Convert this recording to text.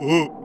Oh.